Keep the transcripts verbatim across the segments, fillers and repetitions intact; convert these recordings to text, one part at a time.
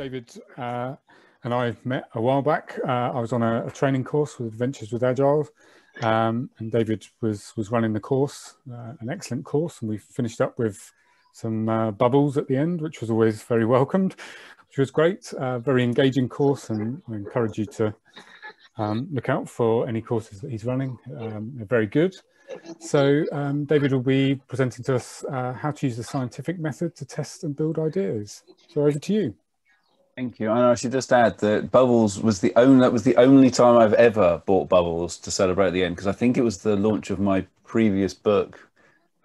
David uh, and I met a while back. Uh, I was on a, a training course with Adventures with Agile, um, and David was, was running the course, uh, an excellent course, and we finished up with some uh, bubbles at the end, which was always very welcomed, which was great. Uh, very engaging course, and I encourage you to um, look out for any courses that he's running. Um, they're very good. So um, David will be presenting to us uh, how to use the scientific method to test and build ideas. So over to you. Thank you. And I should just add that bubbles was the only, that was the only time I've ever bought bubbles to celebrate the end, because I think it was the launch of my previous book.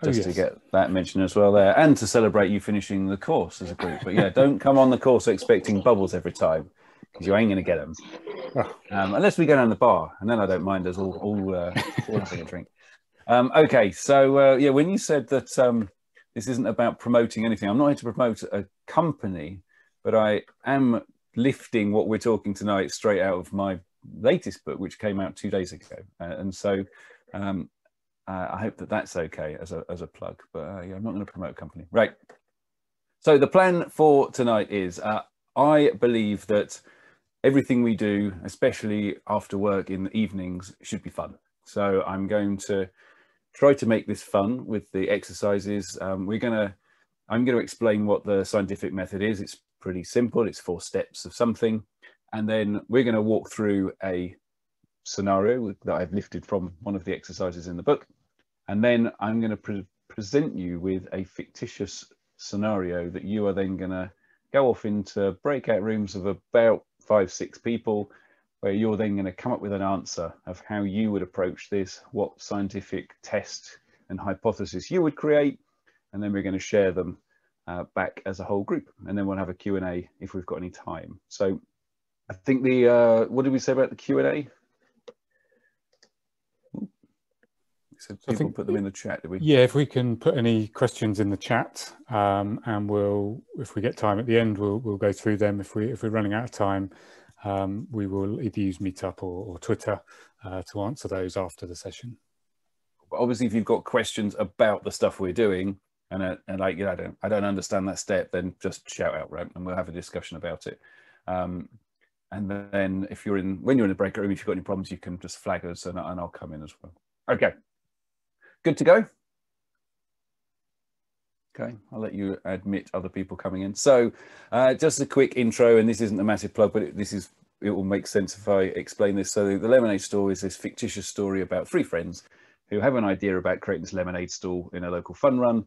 Just oh, yes. to get that mentioned as well there, and to celebrate you finishing the course as a group. But yeah, don't come on the course expecting bubbles every time, because you ain't going to get them. Oh. Um, unless we go down the bar, and then I don't mind us all, all, uh, all having a drink. Um, okay, so uh, yeah, when you said that um, this isn't about promoting anything, I'm not here to promote a company, but I am lifting what we're talking tonight straight out of my latest book, which came out two days ago. Uh, and so... Um, Uh, I hope that that's okay as a, as a plug, but uh, yeah, I'm not going to promote a company. Right. So the plan for tonight is uh, I believe that everything we do, especially after work in the evenings, should be fun. So I'm going to try to make this fun with the exercises. Um, we're going to, I'm going to explain what the scientific method is. It's pretty simple. It's four steps of something. And then we're going to walk through a scenario that I've lifted from one of the exercises in the book. And then I'm going to pre present you with a fictitious scenario that you are then going to go off into breakout rooms of about five, six people, where you're then going to come up with an answer of how you would approach this, what scientific test and hypothesis you would create. And then we're going to share them uh, back as a whole group. And then we'll have a Q and A if we've got any time. So I think the, uh, what did we say about the Q and A? So people, I think, put them in the chat. Do we? Yeah, if we can put any questions in the chat, um, and we'll, if we get time at the end, we'll we'll go through them. If we if we're running out of time, um, we will either use Meetup or, or Twitter uh, to answer those after the session. But obviously, if you've got questions about the stuff we're doing, and uh, and like you know, I don't I don't understand that step, then just shout out, right, and we'll have a discussion about it. Um, and then if you're in when you're in a breakout room, if you've got any problems, you can just flag us, and, and I'll come in as well. Okay. Good to go. Okay, I'll let you admit other people coming in. So uh, just a quick intro, and this isn't a massive plug, but it, this is, it will make sense if I explain this. So the lemonade stall is this fictitious story about three friends who have an idea about creating this lemonade stall in a local fun run.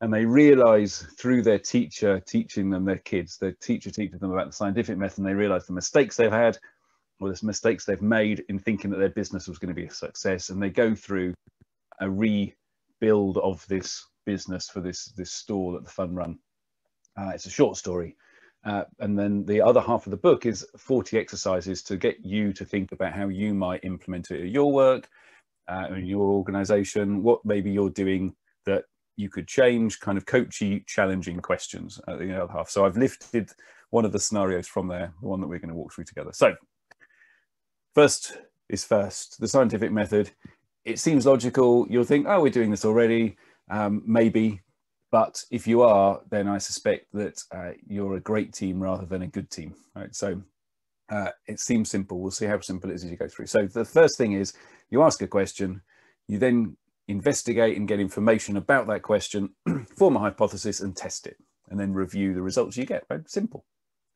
And they realize through their teacher teaching them, their kids, their teacher teaching them about the scientific method, and they realize the mistakes they've had, or the mistakes they've made in thinking that their business was going to be a success. And they go through a rebuild of this business for this this stall at the fun run. Uh, it's a short story, uh, and then the other half of the book is forty exercises to get you to think about how you might implement it in your work, uh, in your organization, what maybe you're doing that you could change, kind of coachy, challenging questions at the other half. So I've lifted one of the scenarios from there, the one that we're going to walk through together. So first is first, the scientific method. It seems logical. You'll think, oh, we're doing this already, um, maybe. But if you are, then I suspect that uh, you're a great team rather than a good team. All right? So uh, it seems simple. We'll see how simple it is as you go through. So the first thing is you ask a question, you then investigate and get information about that question, form a hypothesis and test it, and then review the results you get. Right? Simple.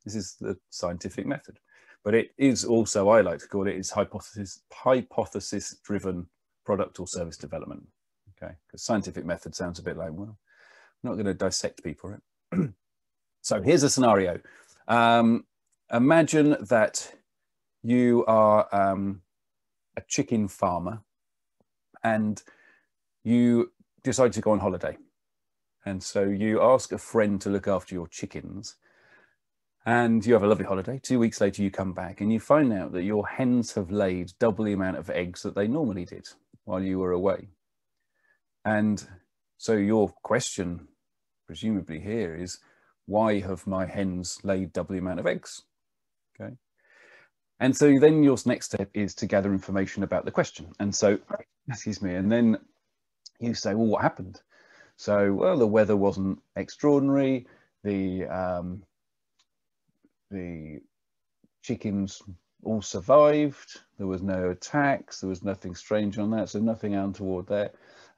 This is the scientific method. But it is also, I like to call it, it's hypothesis, hypothesis-driven product or service development, okay? Because scientific method sounds a bit like, well, I'm not going to dissect people, right? So here's a scenario. Um, imagine that you are um, a chicken farmer and you decide to go on holiday. And so you ask a friend to look after your chickens and you have a lovely holiday. Two weeks later, you come back and you find out that your hens have laid double the amount of eggs that they normally did while you were away. And so your question, presumably here, is why have my hens laid double the amount of eggs? Okay. And so then your next step is to gather information about the question. And so, excuse me, and then you say, well, what happened? So, well, the weather wasn't extraordinary. The um, the chickens all survived. There was no attacks. There was nothing strange on that. So nothing untoward there.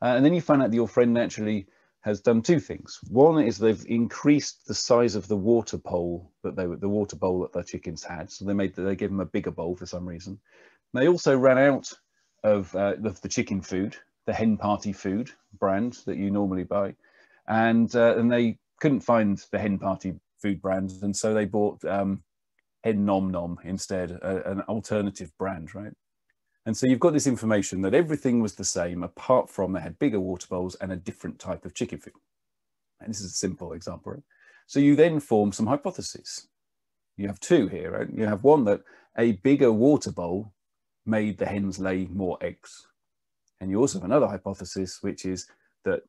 Uh, and then you find out that your friend actually has done two things. One is they've increased the size of the water bowl that they were, the water bowl that the chickens had. So they made they gave them a bigger bowl for some reason. They also ran out of, uh, of the chicken food, the hen party food brand that you normally buy, and uh, and they couldn't find the hen party food brand, and so they bought um, Hen Nom Nom instead, a, an alternative brand, right? And so you've got this information that everything was the same, apart from they had bigger water bowls and a different type of chicken food. And this is a simple example, right? So you then form some hypotheses. You have two here, right? You have one that a bigger water bowl made the hens lay more eggs. And you also have another hypothesis, which is that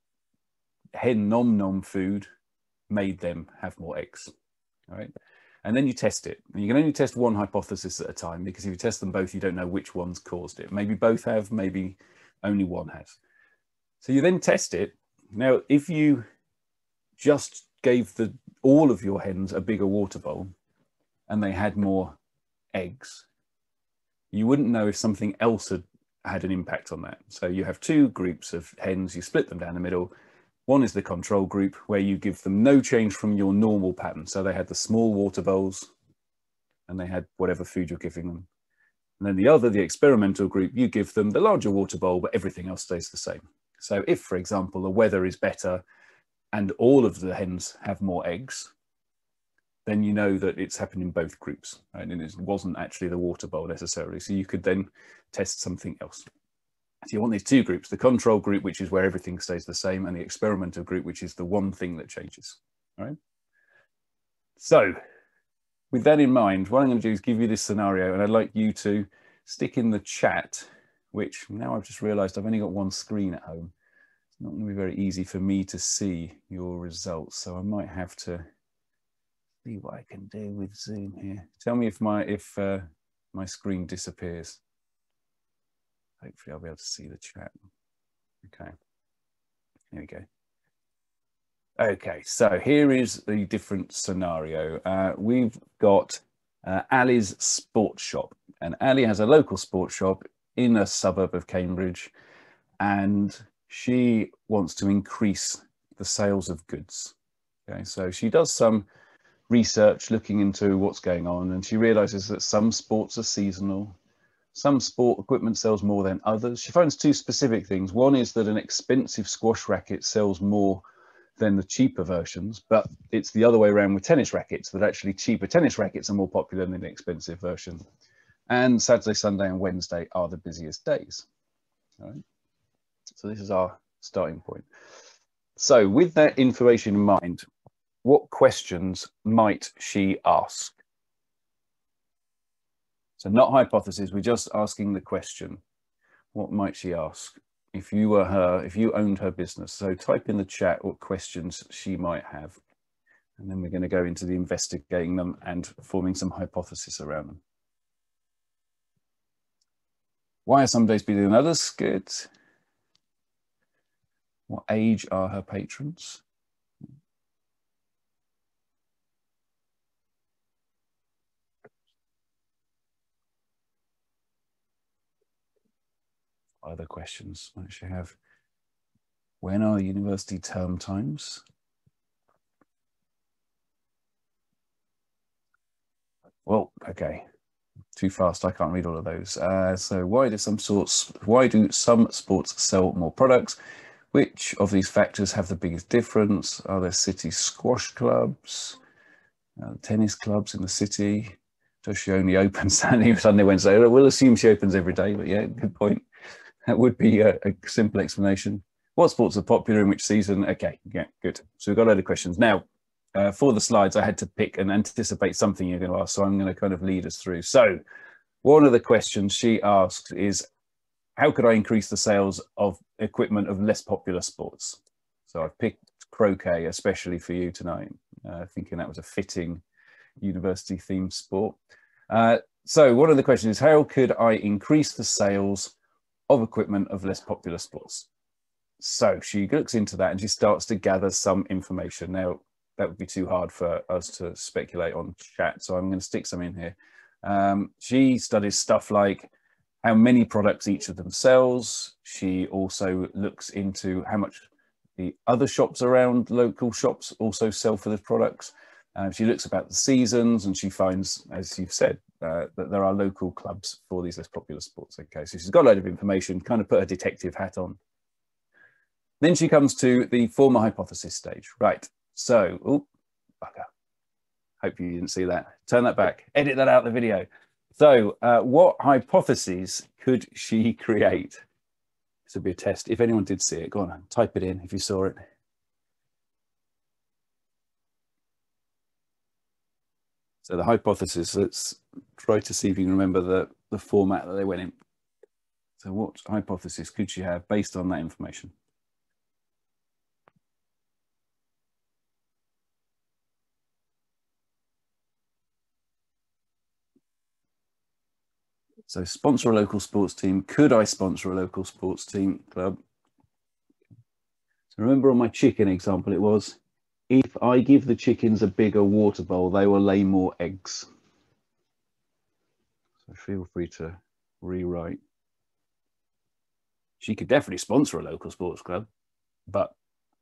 hen nom nom food made them have more eggs, all right? And then you test it. And you can only test one hypothesis at a time, because if you test them both, you don't know which one's caused it. Maybe both have, maybe only one has. So you then test it. Now, if you just gave the, all of your hens a bigger water bowl and they had more eggs, you wouldn't know if something else had had an impact on that. So you have two groups of hens, you split them down the middle. One is the control group, where you give them no change from your normal pattern. So they had the small water bowls and they had whatever food you're giving them. And then the other, the experimental group, you give them the larger water bowl, but everything else stays the same. So if, for example, the weather is better and all of the hens have more eggs, then you know that it's happened in both groups, right? And it wasn't actually the water bowl necessarily. So you could then test something else. So you want these two groups, the control group, which is where everything stays the same, and the experimental group, which is the one thing that changes, all right? So with that in mind, what I'm going to do is give you this scenario, and I'd like you to stick in the chat, which now I've just realized I've only got one screen at home. It's not going to be very easy for me to see your results. So I might have to see what I can do with Zoom here. Tell me if my, if, uh, my screen disappears. Hopefully I'll be able to see the chat. Okay, there we go. Okay, so here is the different scenario. Uh, we've got uh, Ali's sports shop, and Ali has a local sports shop in a suburb of Cambridge, and she wants to increase the sales of goods. Okay, so she does some research looking into what's going on, and she realizes that some sports are seasonal. Some sport equipment sells more than others. She finds two specific things. One is that an expensive squash racket sells more than the cheaper versions, but it's the other way around with tennis rackets, that actually cheaper tennis rackets are more popular than the expensive version. And Saturday, Sunday and Wednesday are the busiest days. All right. So this is our starting point. So with that information in mind, what questions might she ask? So not hypothesis, we're just asking the question, what might she ask if you were her, if you owned her business? So type in the chat what questions she might have, and then we're going to go into the investigating them and forming some hypothesis around them. Why are some days better than others? Good. What age are her patrons? Other questions might she have? When are university term times? Well, okay, too fast. I can't read all of those. Uh, so why do some sorts, why do some sports sell more products? Which of these factors have the biggest difference? Are there city squash clubs, uh, tennis clubs in the city? Does she only open Saturday, Sunday, Wednesday? We'll assume she opens every day, but yeah, good point. That would be a, a simple explanation. What sports are popular in which season? Okay, yeah, good. So we've got a load of questions. Now, uh, for the slides, I had to pick and anticipate something you're going to ask, so I'm going to kind of lead us through. So one of the questions she asks is, how could I increase the sales of equipment of less popular sports? So I've picked croquet, especially for you tonight, uh, thinking that was a fitting university-themed sport. Uh, so one of the questions is, how could I increase the sales of equipment of less popular sports? So she looks into that and she starts to gather some information. Now that would be too hard for us to speculate on chat. So I'm going to stick some in here. Um, she studies stuff like how many products each of them sells. She also looks into how much the other shops around, local shops, also sell for those products. Um, she looks about the seasons, and she finds, as you've said, uh, that there are local clubs for these less popular sports. Okay, so she's got a load of information, kind of put her detective hat on. Then she comes to the former hypothesis stage. Right, so, oh, bugger. Hope you didn't see that. Turn that back, edit that out of the video. So uh, what hypotheses could she create? This would be a test. If anyone did see it, go on, type it in if you saw it. So the hypothesis, let's try to see if you can remember the, the format that they went in. So what hypothesis could she have based on that information? So sponsor a local sports team. Could I sponsor a local sports team club? So remember on my chicken example, it was, if I give the chickens a bigger water bowl, they will lay more eggs. So feel free to rewrite. She could definitely sponsor a local sports club, but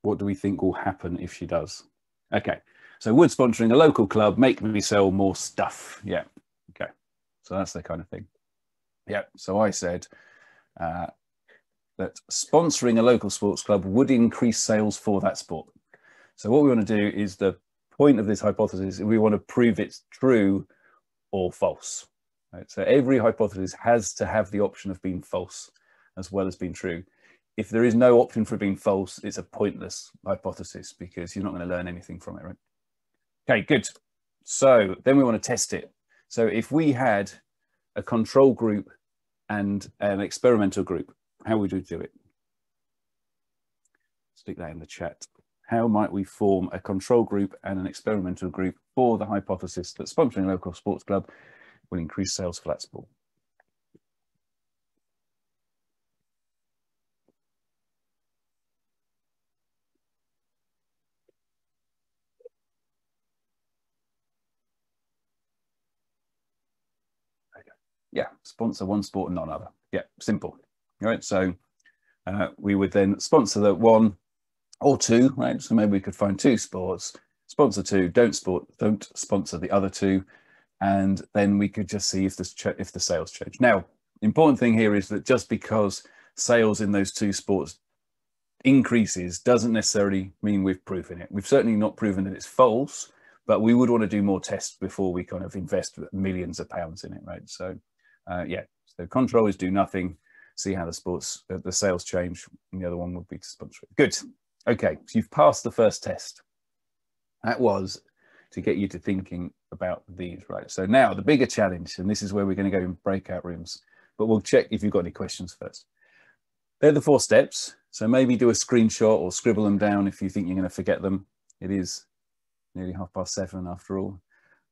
what do we think will happen if she does? Okay, so would sponsoring a local club make me sell more stuff? Yeah, okay, so that's the kind of thing. Yeah, so I said uh, that sponsoring a local sports club would increase sales for that sport. So what we want to do is, the point of this hypothesis, we want to prove it's true or false. Right? So every hypothesis has to have the option of being false as well as being true. If there is no option for being false, it's a pointless hypothesis because you're not going to learn anything from it, right? Okay, good. So then we want to test it. So if we had a control group and an experimental group, how would we do it? Stick that in the chat. How might we form a control group and an experimental group for the hypothesis that sponsoring a local sports club will increase sales for that sport? Okay. Yeah, sponsor one sport and not another. Yeah, simple. All right, so uh, we would then sponsor the one or two, right? So maybe we could find two sports, sponsor two, don't sport, don't sponsor the other two, and then we could just see if this if the sales change. Now, important thing here is that just because sales in those two sports increases doesn't necessarily mean we've proven it. We've certainly not proven that it's false, but we would want to do more tests before we kind of invest millions of pounds in it, right? So, uh, yeah. So control is do nothing, see how the sports uh, the sales change, and the other one would be to sponsor it. Good. Okay, so you've passed the first test. That was to get you to thinking about these, right? So now the bigger challenge, and this is where we're going to go in breakout rooms, but we'll check if you've got any questions first. They're the four steps. So maybe do a screenshot or scribble them down if you think you're going to forget them. It is nearly half past seven after all.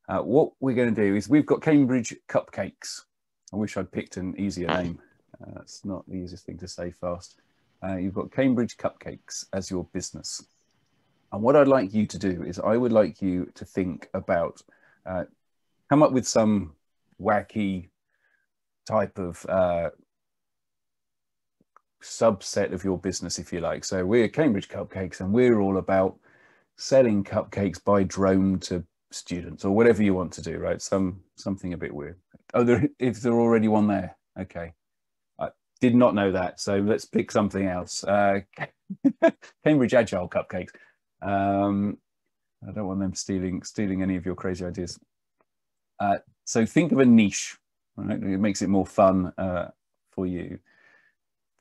Uh, what we're going to do is, we've got Cambridge Cupcakes. I wish I'd picked an easier name. Uh, that's not the easiest thing to say fast. Uh, you've got Cambridge Cupcakes as your business. And what I'd like you to do is, I would like you to think about, uh, come up with some wacky type of uh, subset of your business, if you like. So we're Cambridge Cupcakes, and we're all about selling cupcakes by drone to students, or whatever you want to do, right? Some, something a bit weird. Oh, there, if there already one there, okay. Did not know that, so let's pick something else. Uh, Cambridge Agile Cupcakes. Um, I don't want them stealing stealing any of your crazy ideas. Uh, so think of a niche, right? It makes it more fun uh, for you.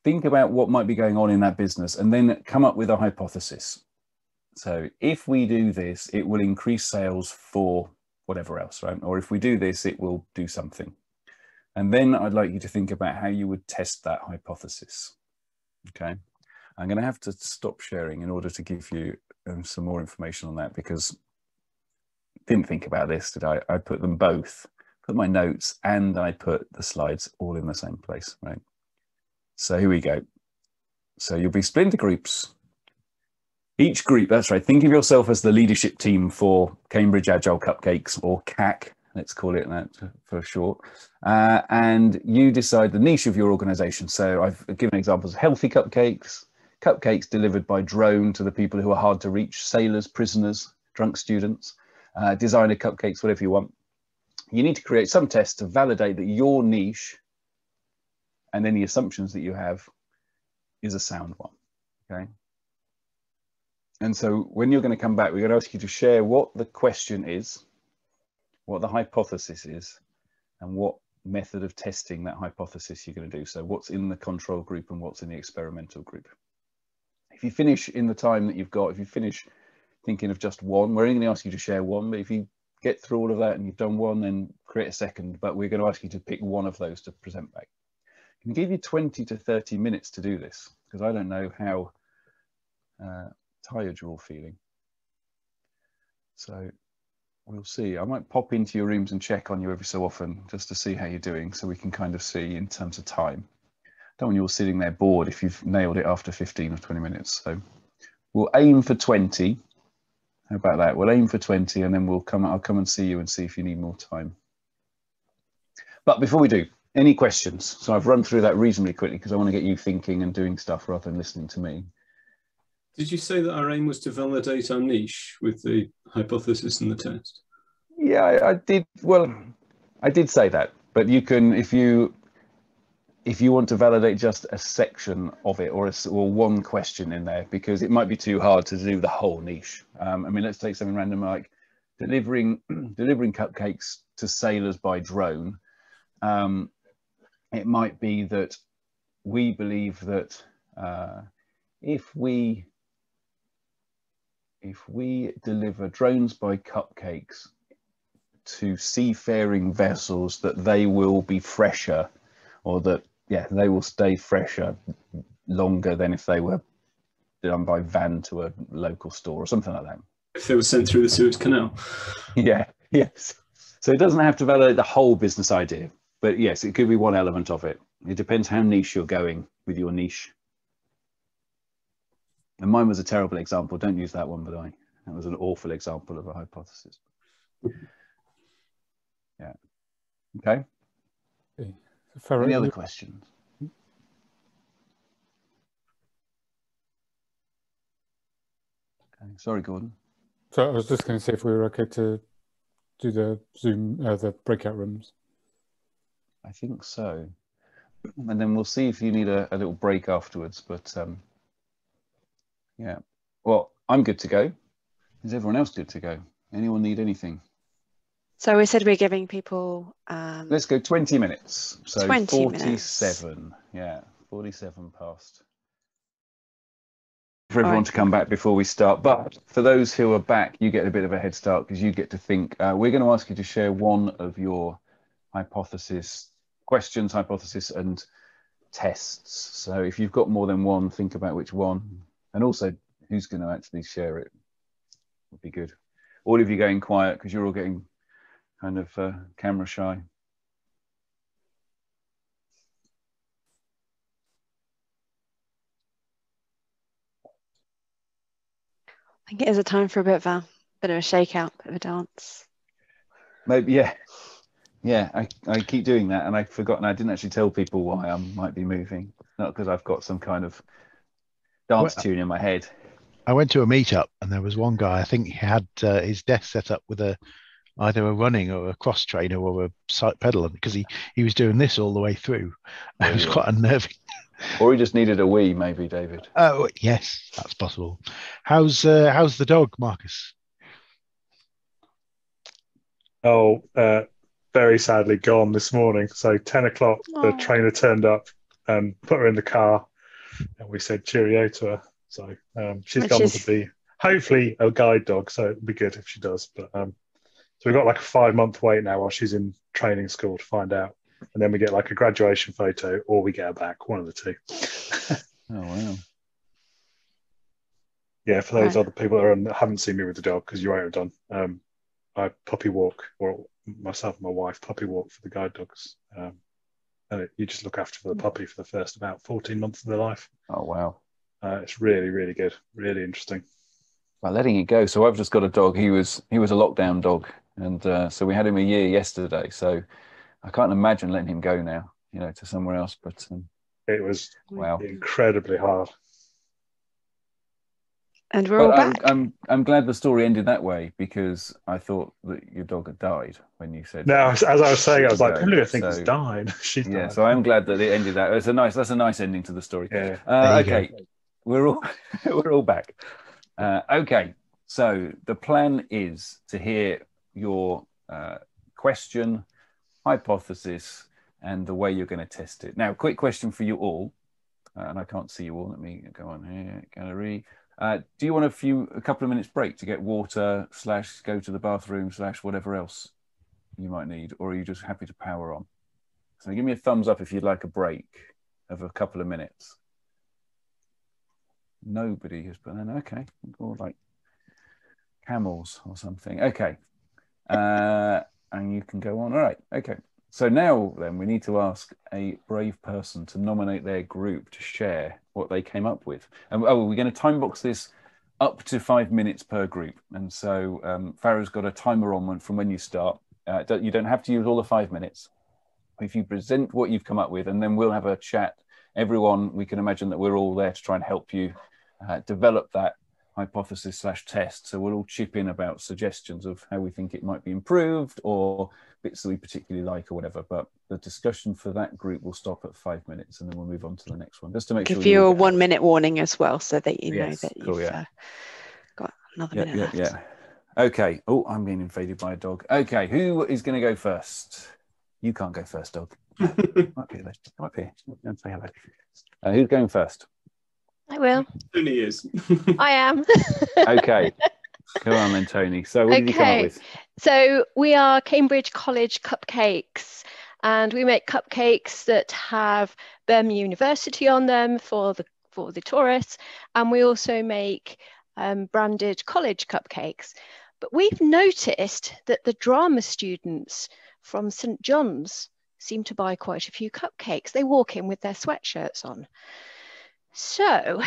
Think about what might be going on in that business, and then come up with a hypothesis. So if we do this, it will increase sales for whatever else, right? Or if we do this, it will do something. And then I'd like you to think about how you would test that hypothesis. Okay, I'm going to have to stop sharing in order to give you um, some more information on that, because I didn't think about this, did I? I put them both, put my notes and I put the slides all in the same place, right? So here we go. So you'll be split into groups. Each group, that's right, think of yourself as the leadership team for Cambridge Agile Cupcakes, or C A C, let's call it that for short. Uh, and you decide the niche of your organization. So I've given examples of healthy cupcakes, cupcakes delivered by drone to the people who are hard to reach, sailors, prisoners, drunk students, uh, designer cupcakes, whatever you want. You need to create some tests to validate that your niche and any assumptions that you have is a sound one, okay? And so when you're going to come back, we're going to ask you to share what the question is, what the hypothesis is, and what method of testing that hypothesis you're going to do. So what's in the control group and what's in the experimental group. If you finish in the time that you've got, if you finish thinking of just one, we're only going to ask you to share one, but if you get through all of that and you've done one, then create a second, but we're going to ask you to pick one of those to present back. I can give you twenty to thirty minutes to do this, because I don't know how uh, tired you're all feeling. So we'll see. I might pop into your rooms and check on you every so often just to see how you're doing, so we can kind of see in terms of time. Don't want you all sitting there bored if you've nailed it after fifteen or twenty minutes. So we'll aim for twenty. How about that? We'll aim for twenty, and then we'll come, I'll come and see you and see if you need more time. But before we do, any questions? So I've run through that reasonably quickly because I want to get you thinking and doing stuff rather than listening to me. Did you say that our aim was to validate our niche with the hypothesis and the test? Yeah, I, I did. Well, I did say that, but you can, if you, if you want to validate just a section of it or, a, or one question in there, because it might be too hard to do the whole niche. Um, I mean, let's take something random like delivering, delivering cupcakes to sailors by drone. Um, it might be that we believe that uh, if we, if we deliver drones by cupcakes to seafaring vessels, that they will be fresher, or that, yeah, they will stay fresher longer than if they were done by van to a local store or something like that. If they were sent through the Suez Canal. Yeah, yes. So it doesn't have to validate the whole business idea, but yes, it could be one element of it. It depends how niche you're going with your niche. And mine was a terrible example. Don't use that one, but I, that was an awful example of a hypothesis. Yeah. Okay. Okay. Farron, any other questions? Okay. Sorry, Gordon. So I was just going to say if we were okay to do the Zoom, uh, the breakout rooms. I think so. And then we'll see if you need a, a little break afterwards. But um, yeah, well, I'm good to go. Is everyone else good to go? Anyone need anything? So we said we're giving people... Um, let's go twenty minutes. So twenty forty-seven. Minutes. Yeah, forty-seven past. For everyone right. to come back before we start. But for those who are back, you get a bit of a head start because you get to think. Uh, we're going to ask you to share one of your hypothesis, questions, hypothesis and tests. So if you've got more than one, think about which one. And also who's going to actually share it would be good. All of you going quiet because you're all getting... kind of uh, camera shy. I think it is a time for a bit of a bit of a shakeout, bit of a dance. Maybe, yeah, yeah. I I keep doing that, and I've forgotten. I didn't actually tell people why I might be moving. Not because I've got some kind of dance well, tune in my head. I went to a meetup, and there was one guy. I think he had uh, his desk set up with a. either a running or a cross trainer or a site pedal, because he he was doing this all the way through. It was quite unnerving. Or he just needed a wee, maybe, David. Oh yes, that's possible. How's uh, how's the dog, Marcus? Oh, uh, very sadly gone this morning. So ten o'clock, the trainer turned up and put her in the car, and we said cheerio to her. So um, she's and gone she's... to be hopefully a guide dog. So it'll be good if she does, but. Um, So we've got like a five-month wait now while she's in training school to find out. And then we get like a graduation photo or we get her back, one of the two. Oh, wow. Yeah, for those right. other people that, are, that haven't seen me with the dog, because you won't have done, um, I puppy walk, or myself and my wife puppy walk for the guide dogs. Um, and it, you just look after the puppy for the first about fourteen months of their life. Oh, wow. Uh, it's really, really good. Really interesting. by letting it go. So I've just got a dog. He was he was a lockdown dog, and uh, so we had him a year yesterday. So I can't imagine letting him go now, you know, to somewhere else. But um, it was wow. incredibly hard. And we're but all back. I'm, I'm I'm glad the story ended that way, because I thought that your dog had died when you said. No, as I was saying, I was like, "Who I think has died?" She died. Yeah, so I'm glad that it ended that. It's a nice. That's a nice ending to the story. Yeah. Uh, okay, go. we're all we're all back. Uh, okay, so the plan is to hear your uh, question, hypothesis, and the way you're going to test it. Now, quick question for you all, uh, and I can't see you all. Let me go on here, gallery. Uh, do you want a few, a couple of minutes break to get water slash go to the bathroom slash whatever else you might need, or are you just happy to power on? So give me a thumbs up if you'd like a break of a couple of minutes. Nobody has put in, okay, or like camels or something. Okay, uh, and you can go on. All right, okay. So now then we need to ask a brave person to nominate their group to share what they came up with. And oh, we're going to time box this up to five minutes per group. And so um, Farah's got a timer on from when you start. Uh, you don't have to use all the five minutes. If you present what you've come up with, and then we'll have a chat. Everyone, we can imagine that we're all there to try and help you uh, develop that hypothesis slash test. So we'll all chip in about suggestions of how we think it might be improved or bits that we particularly like or whatever. But the discussion for that group will stop at five minutes and then we'll move on to the next one. Just to make Give sure. Give you a one minute warning as well, so that you yes, know that cool, you've yeah. uh, got another yeah, minute yeah, left. Yeah. Okay. Oh, I'm being invaded by a dog. Okay. Who is going to go first? You can't go first, dog. Might be there. Might be. Don't say hello. Uh, who's going first? I will. Tony is. I am. Okay. Come on then, Tony. So what okay. did you come up with? So we are Cambridge College Cupcakes, and we make cupcakes that have Birmingham University on them for the for the tourists, and we also make um, branded college cupcakes. But we've noticed that the drama students from Saint John's seem to buy quite a few cupcakes. They walk in with their sweatshirts on. So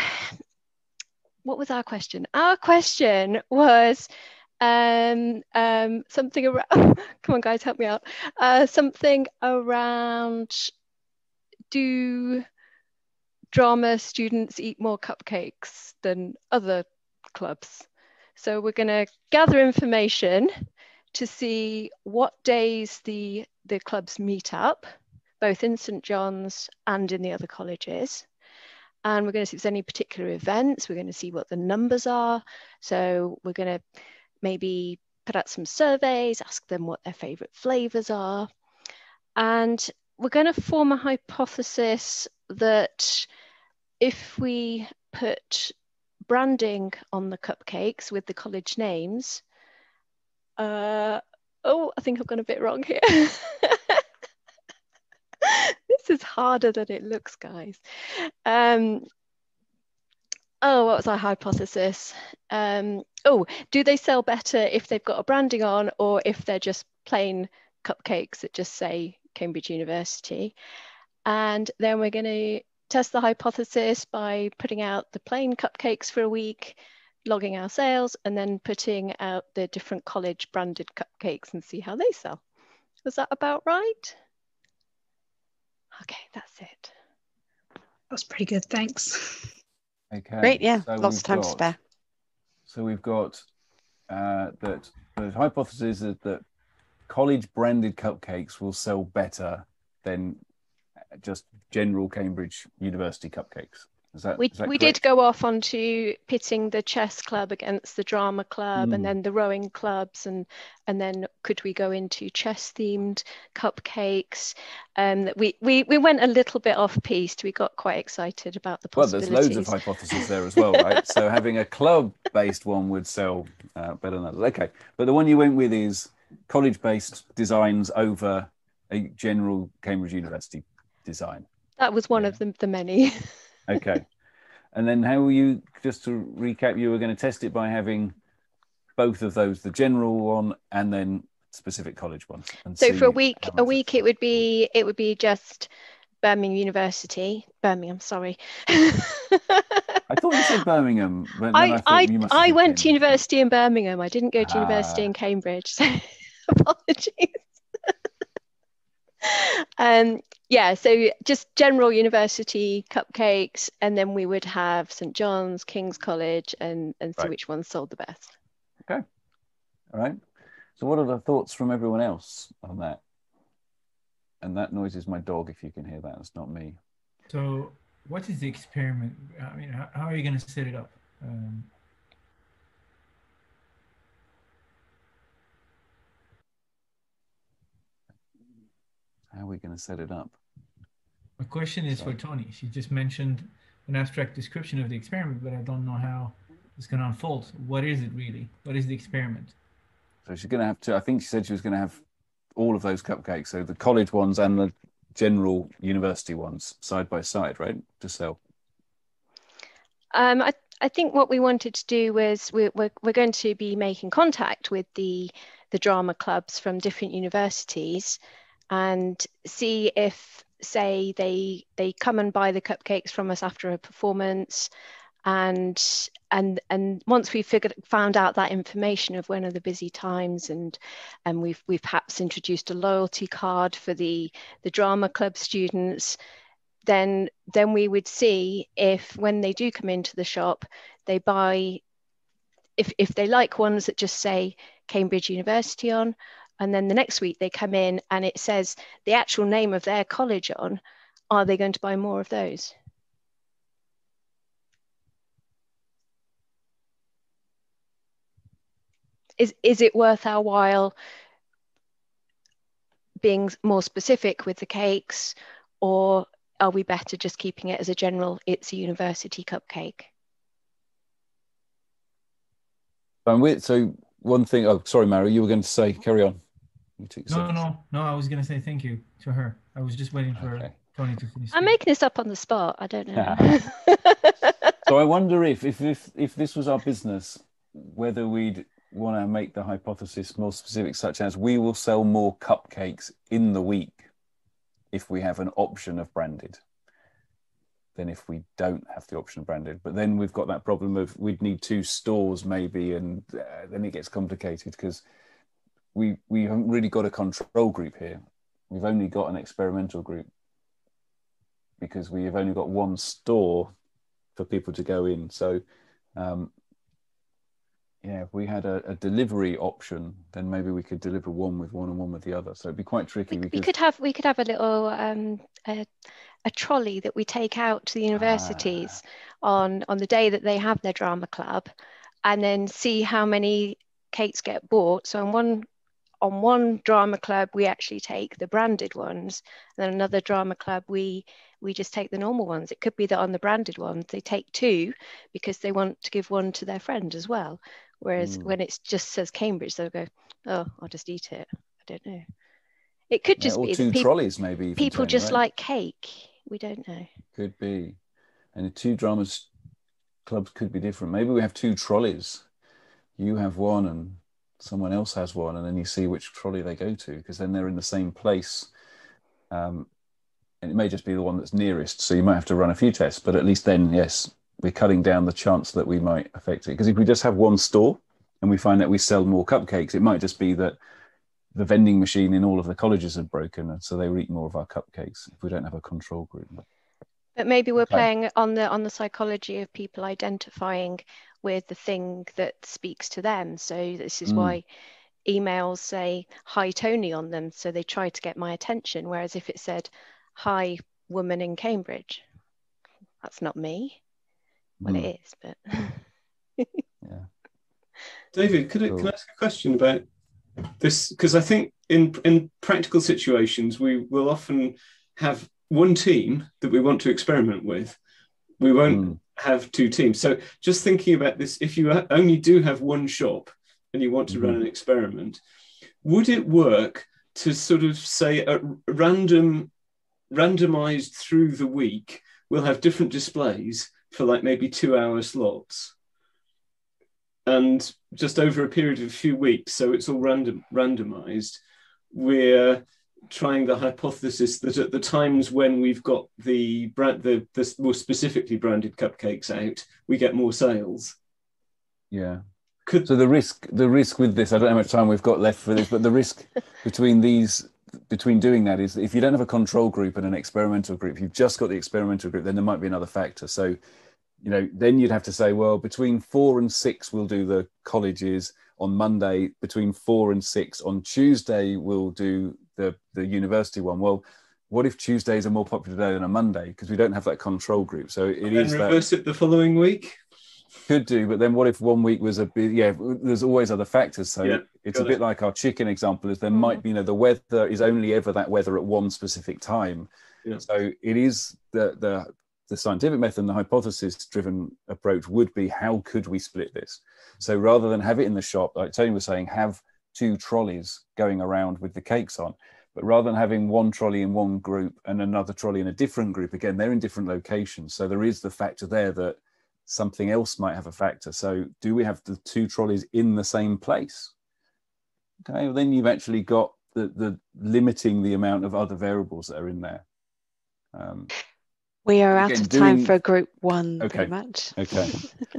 what was our question? Our question was um, um, something around, come on guys, help me out. Uh, something around, do drama students eat more cupcakes than other clubs? So we're gonna gather information to see what days the, the clubs meet up, both in Saint John's and in the other colleges. And we're going to see if there's any particular events. We're going to see what the numbers are. So we're going to maybe put out some surveys, ask them what their favourite flavours are. And we're going to form a hypothesis that if we put branding on the cupcakes with the college names, uh, oh, I think I've gone a bit wrong here. This is harder than it looks, guys. Um, oh, what was our hypothesis? Um, oh, do they sell better if they've got a branding on, or if they're just plain cupcakes that just say Cambridge University? And then we're going to test the hypothesis by putting out the plain cupcakes for a week, logging our sales, and then putting out the different college branded cupcakes and see how they sell. Is that about right? Okay, that's it. That's pretty good, thanks. Okay, great, yeah, so lots of time got, to spare. So we've got uh, that the hypothesis is that college-branded cupcakes will sell better than just general Cambridge University cupcakes. Is that, we is that we did go off onto pitting the chess club against the drama club, mm. and then the rowing clubs, and and then could we go into chess themed cupcakes? Um, we we we went a little bit off piste. We got quite excited about the possibilities. Well, there's loads of hypotheses there as well, right? So having a club based one would sell uh, better than others. Okay, but the one you went with is college based designs over a general Cambridge University design. That was one yeah. of the, the many. Okay, and then how were you, just to recap, you were going to test it by having both of those, the general one and then specific college one. So for a week, a week it would be, it would be just Birmingham University, Birmingham, sorry. I thought you said Birmingham. But I, I, I, you I went to university in Birmingham. I didn't go to ah. university in Cambridge. So apologies. um, yeah, so just general university cupcakes. And then we would have Saint John's, King's College, and, and see right. which one sold the best. Okay. All right. So what are the thoughts from everyone else on that? And that noise is my dog, if you can hear that. It's not me. So what is the experiment? I mean, how, how are you going to set it up? Um... How are we going to set it up? My question is so. for Tony. She just mentioned an abstract description of the experiment, but I don't know how it's going to unfold. What is it really? What is the experiment? So she's going to have to, I think she said she was going to have all of those cupcakes, so the college ones and the general university ones side by side, right, to sell. Um, I, I think what we wanted to do was we're, we're, we're going to be making contact with the, the drama clubs from different universities and see if, say, they, they come and buy the cupcakes from us after a performance. And and and once we've figured found out that information of when are the busy times, and and we've we've perhaps introduced a loyalty card for the the drama club students, then then we would see if when they do come into the shop, they buy, if if they like ones that just say Cambridge University on, and then the next week they come in and it says the actual name of their college on, are they going to buy more of those? Is, is it worth our while being more specific with the cakes, or are we better just keeping it as a general, it's a university cupcake? And we, so one thing, oh, sorry, Mary, you were going to say, carry on. You took no, no, no, no, I was going to say thank you to her. I was just waiting for okay. Tony to finish. I'm making this up on the spot. I don't know. So I wonder if, if, if, if this was our business, whether we'd want to make the hypothesis more specific, such as we will sell more cupcakes in the week if we have an option of branded than if we don't have the option of branded. But then we've got that problem of we'd need two stores maybe, and uh, then it gets complicated because we we haven't really got a control group here. We've only got an experimental group because we've only got one store for people to go in. So um yeah, if we had a, a delivery option, then maybe we could deliver one with one and one with the other. So it'd be quite tricky. We, we could have we could have a little um, a, a trolley that we take out to the universities ah. on on the day that they have their drama club, and then see how many cakes get bought. So on one on one drama club, we actually take the branded ones, and then another drama club we. we just take the normal ones. It could be that on the branded ones, they take two because they want to give one to their friend as well. Whereas mm. when it just says Cambridge, they'll go, oh, I'll just eat it. I don't know. It could just yeah, or be two people, trolleys maybe. Even people turn, just right? like cake. We don't know. Could be. And the two drama clubs could be different. Maybe we have two trolleys. You have one and someone else has one, and then you see which trolley they go to because then they're in the same place. Um, And it may just be the one that's nearest, so you might have to run a few tests, but at least then, yes, we're cutting down the chance that we might affect it. Because if we just have one store and we find that we sell more cupcakes, it might just be that the vending machine in all of the colleges have broken, and so they eat more of our cupcakes if we don't have a control group. But maybe we're okay. playing on the on the psychology of people identifying with the thing that speaks to them. So this is mm. why emails say, hi, Tony, on them. So they try to get my attention, whereas if it said, hi, woman in Cambridge. That's not me. Well, mm. it is, but. yeah. David, could I, cool. can I ask a question about this? Because I think in, in practical situations, we will often have one team that we want to experiment with. We won't mm. have two teams. So just thinking about this, if you only do have one shop and you want to mm-hmm. run an experiment, would it work to sort of say at random randomized through the week, we'll have different displays for like maybe two hour slots and just over a period of a few weeks. So it's all random randomized. We're trying the hypothesis that at the times when we've got the brand, the, the more specifically branded cupcakes out, we get more sales. Yeah. Could, so the risk, the risk with this, I don't know how much time we've got left for this, but the risk between these, between doing that is that if you don't have a control group and an experimental group, you've just got the experimental group, then there might be another factor. So, you know, then you'd have to say, well, between four and six, we'll do the colleges on Monday, between four and six on Tuesday, we'll do the, the university one. Well, what if Tuesdays are more popular today than a Monday? Because we don't have that control group. So it and is then reverse that, it the following week? Could do, but then what if one week was a bit, yeah, there's always other factors. So yeah, it's a bit it. like our chicken example, is there mm-hmm. might be, you know, the weather is only ever that weather at one specific time. Yeah. So it is the, the, the scientific method and the hypothesis-driven approach would be, how could we split this? So rather than have it in the shop, like Tony was saying, have two trolleys going around with the cakes on, but rather than having one trolley in one group and another trolley in a different group, again, they're in different locations. So there is the factor there that something else might have a factor. So do we have the two trolleys in the same place? Okay, well, then you've actually got the, the limiting the amount of other variables that are in there. Um, We are out Again, of time doing... for group one, okay. pretty much. Okay.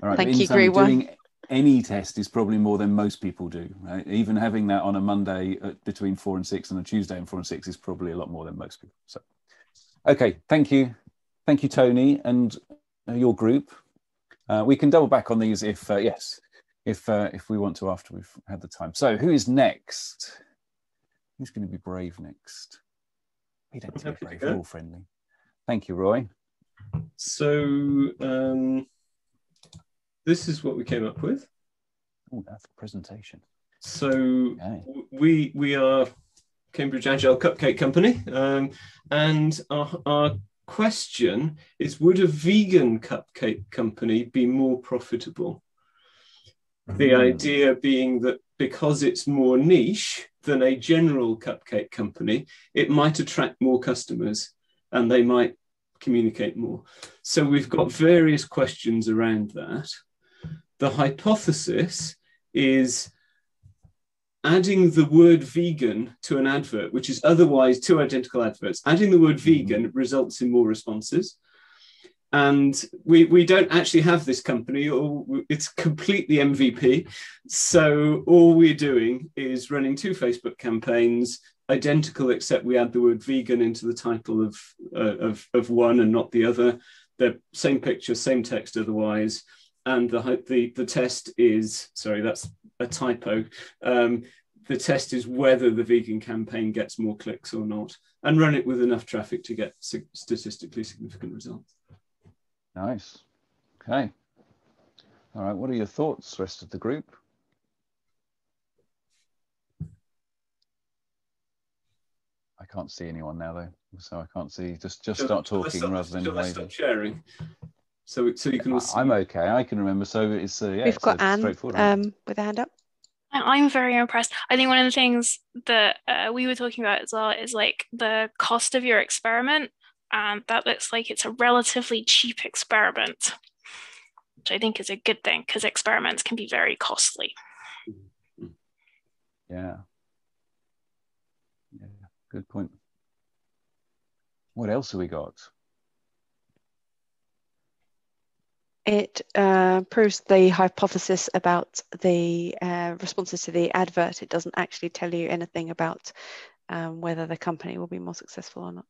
All right. Thank you, sum, group doing one. Any test is probably more than most people do, right? Even having that on a Monday at between four and six and a Tuesday and four and six is probably a lot more than most people. So, okay. Thank you. Thank you, Tony, and uh, your group. Uh, we can double back on these if, uh, yes, if, uh, if we want to after we've had the time. So who is next? Who's going to be brave next? We don't have to be brave, we're all friendly. Thank you, Roy. So um, this is what we came up with. Oh, that's a presentation. So okay. we we are Cambridge Agile Cupcake Company, um, and our, our question is: would a vegan cupcake company be more profitable? Mm. The idea being that because it's more niche than a general cupcake company, it might attract more customers, and they might communicate more. So we've got various questions around that. The hypothesis is adding the word vegan to an advert, which is otherwise two identical adverts, adding the word vegan results in more responses. And we, we don't actually have this company, or it's completely M V P. So all we're doing is running two Facebook campaigns, identical, except we add the word vegan into the title of, uh, of, of one and not the other. They're same picture, same text otherwise. And the, the, the test is, sorry, that's a typo. Um, the test is whether the vegan campaign gets more clicks or not, and run it with enough traffic to get statistically significant results. Nice. Okay. All right. What are your thoughts, rest of the group? I can't see anyone now, though, so I can't see. Just just start talking rather than waiting. Sharing. So so you can. All see. I'm okay. I can remember. So it's uh, yeah. We've got Anne um, with a hand up. I'm very impressed. I think one of the things that uh, we were talking about as well is like the cost of your experiment. Um, that looks like it's a relatively cheap experiment, which I think is a good thing because experiments can be very costly. Yeah. Good point. What else have we got? It uh, proves the hypothesis about the uh, responses to the advert. It doesn't actually tell you anything about um, whether the company will be more successful or not.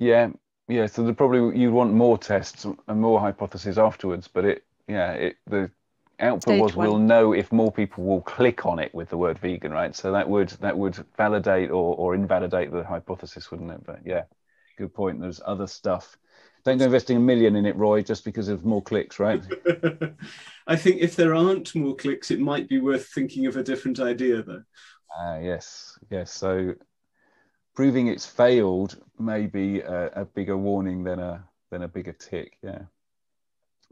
Yeah, yeah. So the probably you want more tests and more hypotheses afterwards, but it, yeah, it the output Stage was one. We'll know if more people will click on it with the word vegan, right? So that would that would validate or, or invalidate the hypothesis, wouldn't it? But yeah, good point. There's other stuff. Don't go investing a million in it, Roy, just because of more clicks, right? I think if there aren't more clicks, it might be worth thinking of a different idea, though. Ah, uh, yes, yes. So proving it's failed may be a, a bigger warning than a than a bigger tick, yeah.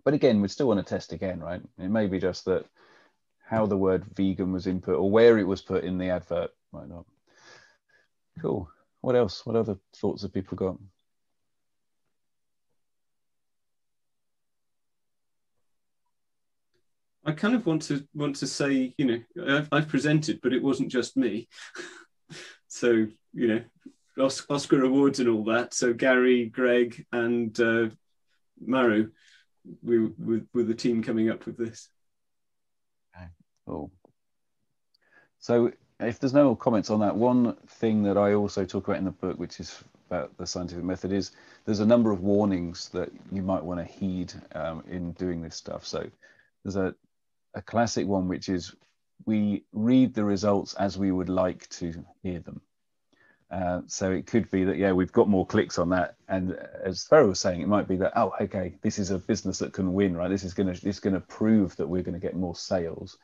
But again, we'd still want to test again, right? It may be just that how the word vegan was input or where it was put in the advert might not. Cool. What else? What other thoughts have people got? I kind of want to want to say, you know, I've, I've presented, but it wasn't just me. So you know, Oscar awards and all that. So Gary, Greg, and uh, Maru, we were, were the team coming up with this. Okay, cool. So if there's no more comments on that, one thing that I also talk about in the book, which is about the scientific method, is there's a number of warnings that you might want to heed um, in doing this stuff. So there's a, a classic one, which is we read the results as we would like to hear them. Uh, so it could be that, yeah, we've got more clicks on that. And as Farrell was saying, it might be that, oh, okay, this is a business that can win, right? This is going to, this is going to prove that we're going to get more sales.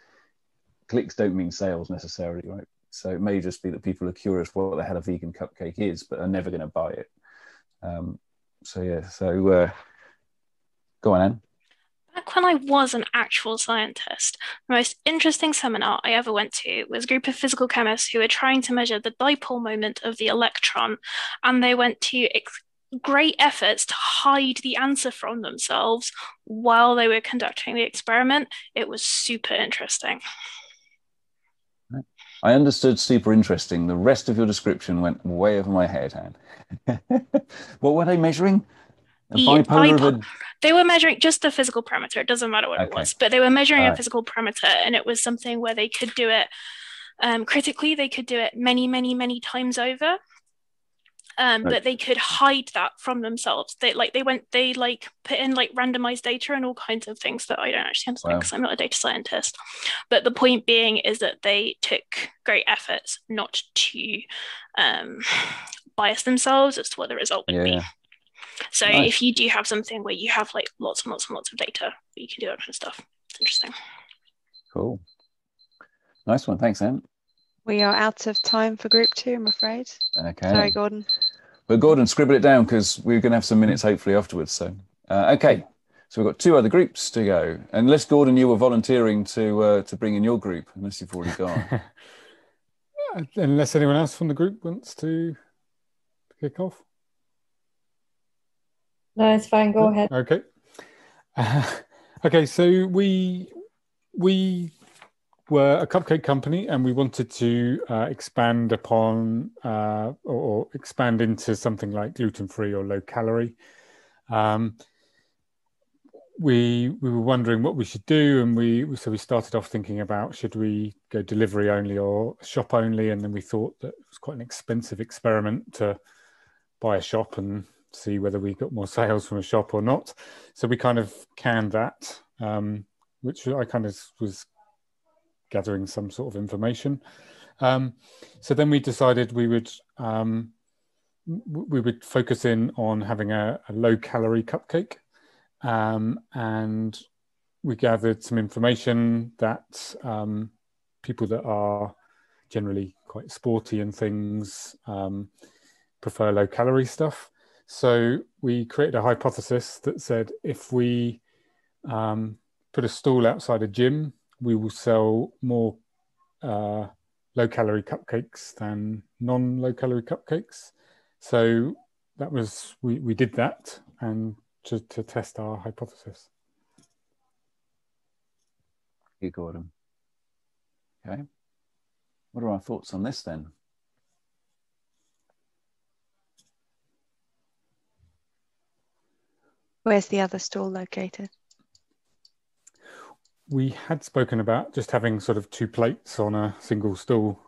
Clicks don't mean sales necessarily, right? So it may just be that people are curious what the hell a vegan cupcake is, but are never going to buy it. Um, so, yeah, so uh, go on, Anne. Back when I was an actual scientist, the most interesting seminar I ever went to was a group of physical chemists who were trying to measure the dipole moment of the electron, and they went to great efforts to hide the answer from themselves while they were conducting the experiment. It was super interesting. I understood super interesting. The rest of your description went way over my head, Anne. What were they measuring? A bipolar of a... They were measuring just the physical parameter. It doesn't matter what okay. it was, but they were measuring right. a physical parameter, and it was something where they could do it um, critically. They could do it many, many, many times over, um, right. but they could hide that from themselves. They like they went they like put in like randomized data and all kinds of things that I don't actually understand because wow. I'm not a data scientist. But the point being is that they took great efforts not to um, bias themselves as to what the result would yeah. be. So nice. If you do have something where you have like lots and lots and lots of data, you can do that kind of stuff. It's interesting. Cool. Nice one. Thanks, Anne. We are out of time for group two, I'm afraid. Okay. Sorry, Gordon. But Gordon, scribble it down because we're going to have some minutes hopefully afterwards. So, uh, okay. So we've got two other groups to go. Unless, Gordon, you were volunteering to uh, to bring in your group, unless you've already gone. Unless anyone else from the group wants to kick off. No, it's fine. Go ahead. Okay. Uh, okay. So we we were a cupcake company, and we wanted to uh, expand upon uh, or, or expand into something like gluten-free or low-calorie. Um, we we were wondering what we should do, and we so we started off thinking about should we go delivery only or shop only, and then we thought that it was quite an expensive experiment to buy a shop and see whether we got more sales from a shop or not. So we kind of canned that, um, which I kind of was gathering some sort of information. Um, so then we decided we would um, we would focus in on having a, a low-calorie cupcake. Um, and we gathered some information that um, people that are generally quite sporty and things um, prefer low-calorie stuff. So we created a hypothesis that said if we um, put a stall outside a gym, we will sell more uh, low-calorie cupcakes than non-low-calorie cupcakes. So that was, we, we did that and to, to test our hypothesis. Thank you, Gordon. Okay. What are our thoughts on this then? Where's the other stall located? We had spoken about just having sort of two plates on a single stall,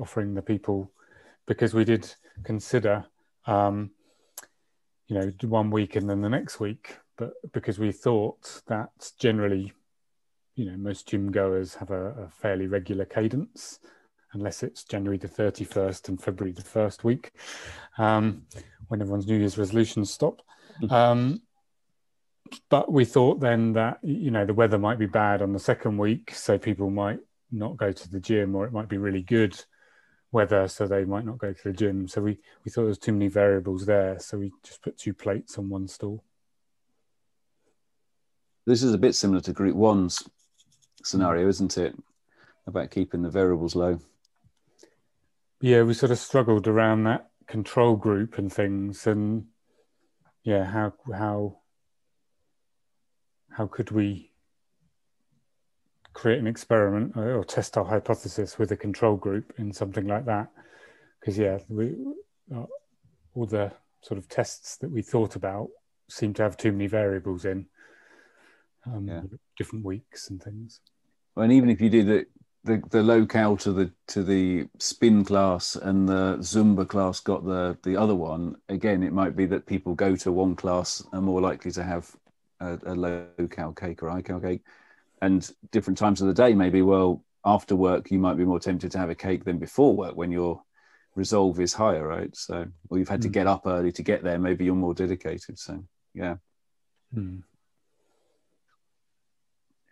offering the people, because we did consider, um, you know, one week and then the next week, but because we thought that generally, you know, most gym goers have a, a fairly regular cadence, unless it's January the thirty-first and February the first week, um, when everyone's New Year's resolutions stop. Um, But we thought then that, you know, the weather might be bad on the second week, so people might not go to the gym, or it might be really good weather, so they might not go to the gym. So we, we thought there was too many variables there, so we just put two plates on one stall. This is a bit similar to Group One's scenario, isn't it? About keeping the variables low. Yeah, we sort of struggled around that control group and things, and yeah, how how... how could we create an experiment or test our hypothesis with a control group in something like that? because yeah, we, uh, all the sort of tests that we thought about seem to have too many variables in um, yeah. different weeks and things. Well, and even if you do the, the the locale to the to the spin class and the Zumba class got the the other one, again, it might be that people go to one class are more likely to have a, a locale cake or iCal cake, and different times of the day maybe. Well, after work you might be more tempted to have a cake than before work when your resolve is higher, right? So, or you've had mm. to get up early to get there, maybe you're more dedicated. So yeah. Mm.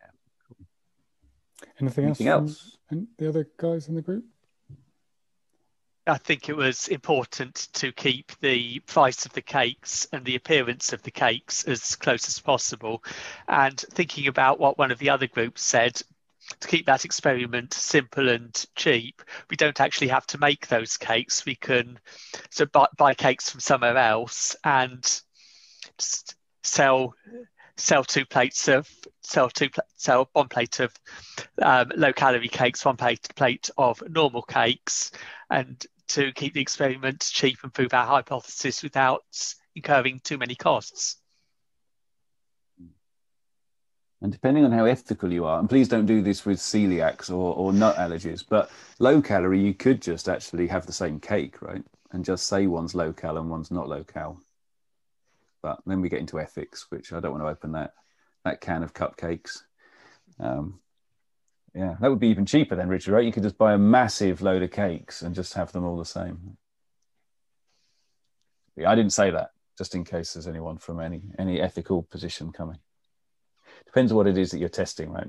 Yeah, cool. Anything, Anything else? And the other guys in the group? I think it was important to keep the price of the cakes and the appearance of the cakes as close as possible. And thinking about what one of the other groups said, to keep that experiment simple and cheap, we don't actually have to make those cakes. We can so buy, buy cakes from somewhere else and just sell sell two plates of sell two sell one plate of um, low calorie cakes, one plate plate of normal cakes, and to keep the experiment cheap and prove our hypothesis without incurring too many costs. And depending on how ethical you are, and please don't do this with celiacs or, or nut allergies, but low calorie, you could just actually have the same cake, right? And just say one's low cal and one's not low cal. But then we get into ethics, which I don't want to open that, that can of cupcakes. Um, yeah, that would be even cheaper then, Richard, right? You could just buy a massive load of cakes and just have them all the same. Yeah, I didn't say that, just in case there's anyone from any, any ethical position coming. Depends on what it is that you're testing, right?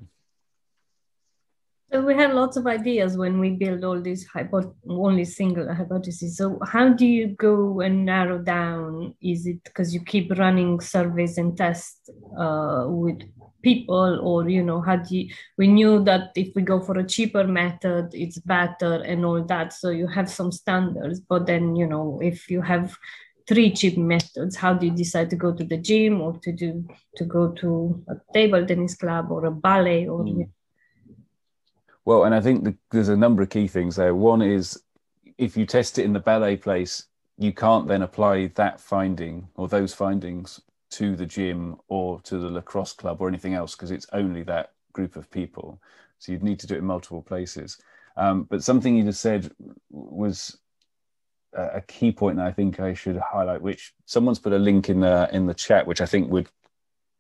So we had lots of ideas when we build all these hypo only single hypotheses. So how do you go and narrow down? Is it because you keep running surveys and tests uh, with people, or, you know, how do you, we knew that if we go for a cheaper method, it's better and all that. So you have some standards, but then, you know, if you have three cheap methods, how do you decide to go to the gym or to do to go to a table tennis club or a ballet? Or mm. Well, and I think the, there's a number of key things there. One is, if you test it in the ballet place, you can't then apply that finding or those findings to the gym or to the lacrosse club or anything else, because it's only that group of people. So you'd need to do it in multiple places. Um, but something you just said was a key point that I think I should highlight, which someone's put a link in the in the chat, which I think would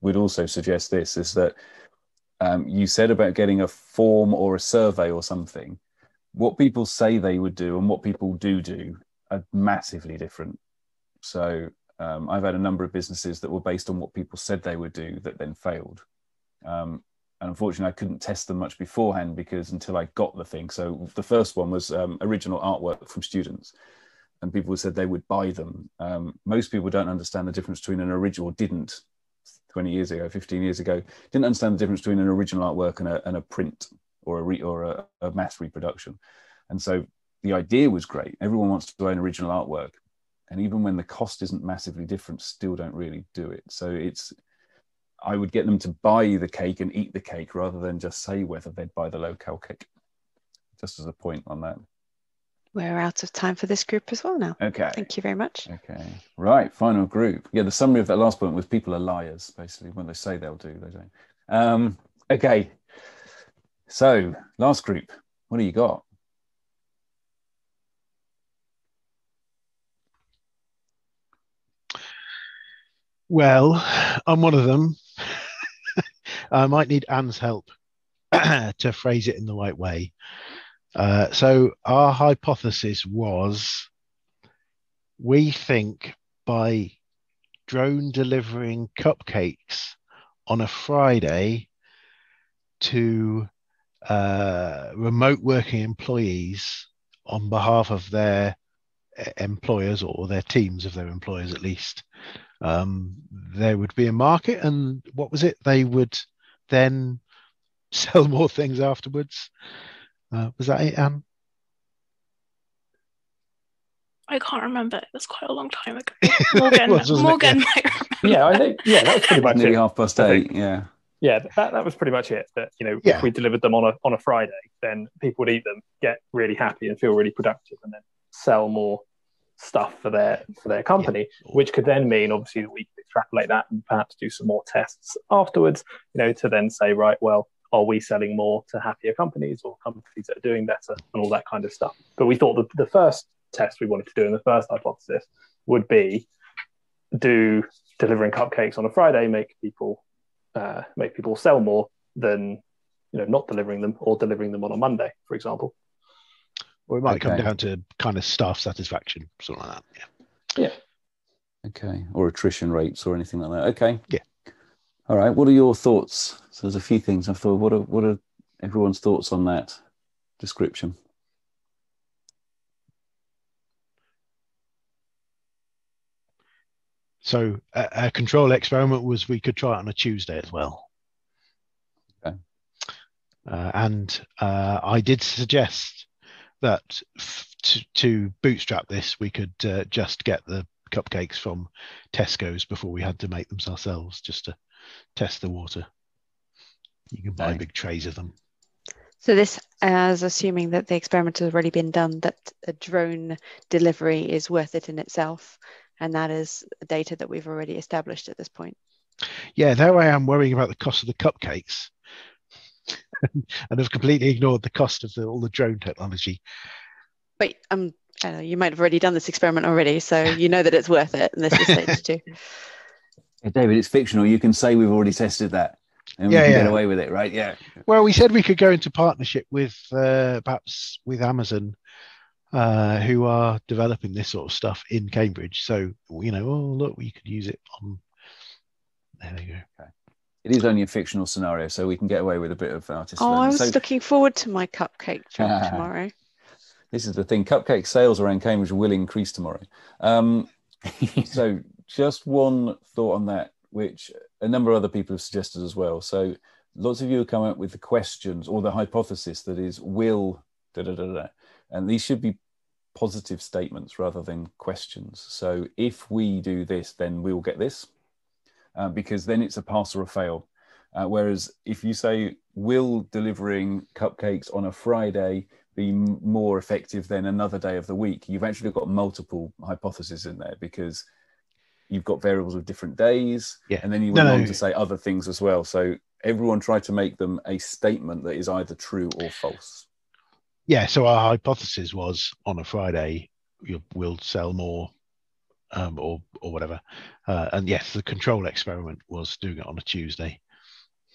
would also suggest this, is that um, you said about getting a form or a survey or something. What people say they would do and what people do do are massively different. So um, I've had a number of businesses that were based on what people said they would do that then failed. Um, and unfortunately, I couldn't test them much beforehand because until I got the thing. So the first one was um, original artwork from students. And people said they would buy them. Um, most people don't understand the difference between an original, didn't twenty years ago, fifteen years ago, didn't understand the difference between an original artwork and a, and a print or, a, re, or a, a mass reproduction. And so the idea was great. Everyone wants to own original artwork. And even when the cost isn't massively different, still don't really do it. So it's, I would get them to buy the cake and eat the cake rather than just say whether they'd buy the low-cal cake. Just as a point on that. We're out of time for this group as well now. Okay. Thank you very much. Okay. Right. Final group. Yeah. The summary of that last point was people are liars, basically. When they say they'll do, they don't. Um, okay. So last group, what do you got? Well, I'm one of them. I might need Anne's help to phrase it in the right way. Uh, so our hypothesis was, we think by drone delivering cupcakes on a Friday to uh, remote working employees on behalf of their employers or their teams of their employers, at least, um, there would be a market. And what was it? They would then sell more things afterwards. Uh, was that it, Anne? I can't remember. It was quite a long time ago. Morgan, was, Morgan yeah. might remember. Yeah, I think. Yeah, that was pretty much nearly half past eight. Yeah, yeah, that that was pretty much it. That you know, yeah. if we delivered them on a on a Friday, then people would eat them, get really happy, and feel really productive, and then sell more stuff for their for their company, yeah. Which could then mean obviously we extrapolate that and perhaps do some more tests afterwards, you know, to then say, right, well, are we selling more to happier companies or companies that are doing better and all that kind of stuff. But we thought that the first test we wanted to do in the first hypothesis would be, do delivering cupcakes on a Friday make people uh, make people sell more than, you know, not delivering them or delivering them on a Monday, for example? Or it might okay. come down to kind of staff satisfaction, something like that. Yeah. Yeah. Okay. Or attrition rates or anything like that. Okay. Yeah. All right. What are your thoughts? So there's a few things I thought. What are what are everyone's thoughts on that description? So uh, our control experiment was we could try it on a Tuesday as well. Okay. Uh, and uh, I did suggest that f- to, to bootstrap this, we could uh, just get the cupcakes from Tesco's before we had to make them ourselves, just to test the water. You can buy okay. big trays of them. So this is assuming that the experiment has already been done, that a drone delivery is worth it in itself. And that is data that we've already established at this point. Yeah, there I am worrying about the cost of the cupcakes and have completely ignored the cost of the, all the drone technology. But um, I don't know, you might have already done this experiment already, so you know that it's worth it. And this is stage two. Hey, David, it's fictional. You can say we've already tested that and we yeah, can yeah. get away with it, right? Yeah. Well, we said we could go into partnership with uh, perhaps with Amazon. Uh, who are developing this sort of stuff in Cambridge. So, you know, oh, look, we could use it on... There we go. Okay. It is only a fictional scenario, so we can get away with a bit of artistry. Oh, I was so... looking forward to my cupcake job tomorrow. This is the thing. Cupcake sales around Cambridge will increase tomorrow. Um, so just one thought on that, which a number of other people have suggested as well. So lots of you have come up with the questions or the hypothesis that is, will... da-da-da-da. And these should be positive statements rather than questions. So if we do this, then we will get this, uh, because then it's a pass or a fail. Uh, whereas if you say, will delivering cupcakes on a Friday be m- more effective than another day of the week? You've actually got multiple hypotheses in there because you've got variables of different days. Yeah. And then you went no, on no. to say other things as well. So everyone tried to make them a statement that is either true or false. Yeah, so our hypothesis was on a Friday you will sell more, um, or or whatever. Uh, and yes, the control experiment was doing it on a Tuesday.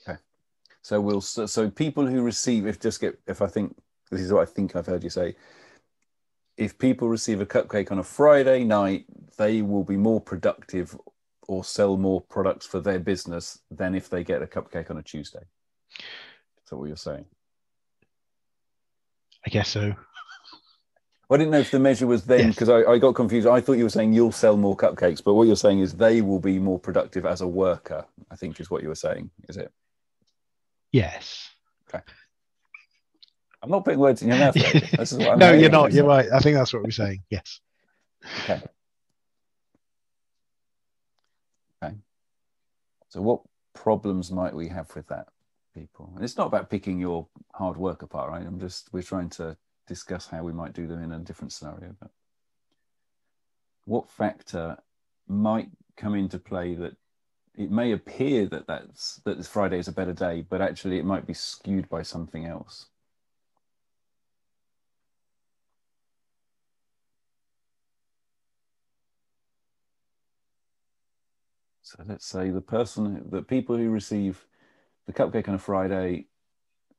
Okay, so we'll so, so people who receive if just get if I think this is what I think I've heard you say. If people receive a cupcake on a Friday night, they will be more productive or sell more products for their business than if they get a cupcake on a Tuesday. Is that what you're saying? I guess so. I didn't know if the measure was then, because yes. I, I got confused. I thought you were saying you'll sell more cupcakes, but what you're saying is they will be more productive as a worker, I think is what you were saying, is it? Yes. Okay. I'm not putting words in your mouth. That's what I'm no, you're not. You're right. I think that's what we're saying. Yes. Okay. Okay. So what problems might we have with that? People. And it's not about picking your hard work apart, right? I'm just, we're trying to discuss how we might do them in a different scenario. But what factor might come into play that it may appear that that's, that this Friday is a better day, but actually it might be skewed by something else? So let's say the person, the people who receive the cupcake on a Friday,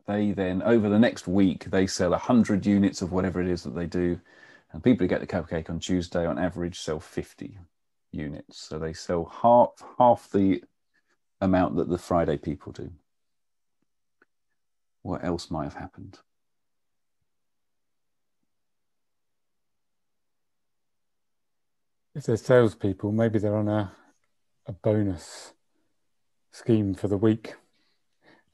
they then, over the next week, they sell one hundred units of whatever it is that they do. And people who get the cupcake on Tuesday, on average, sell fifty units. So they sell half, half the amount that the Friday people do. What else might have happened? If they're salespeople, maybe they're on a, a bonus scheme for the week.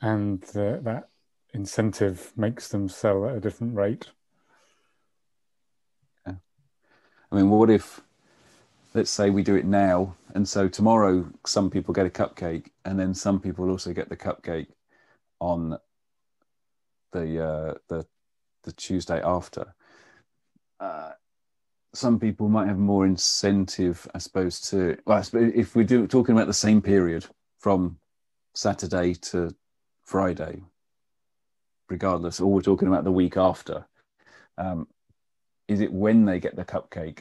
And uh, that incentive makes them sell at a different rate. Yeah. I mean, what if, let's say we do it now, and so tomorrow some people get a cupcake, and then some people also get the cupcake on the uh, the the Tuesday after. Uh, some people might have more incentive, I suppose, to, well, I suppose if we do talking about the same period from Saturday to Friday, regardless, or we're talking about the week after, um, is it when they get the cupcake,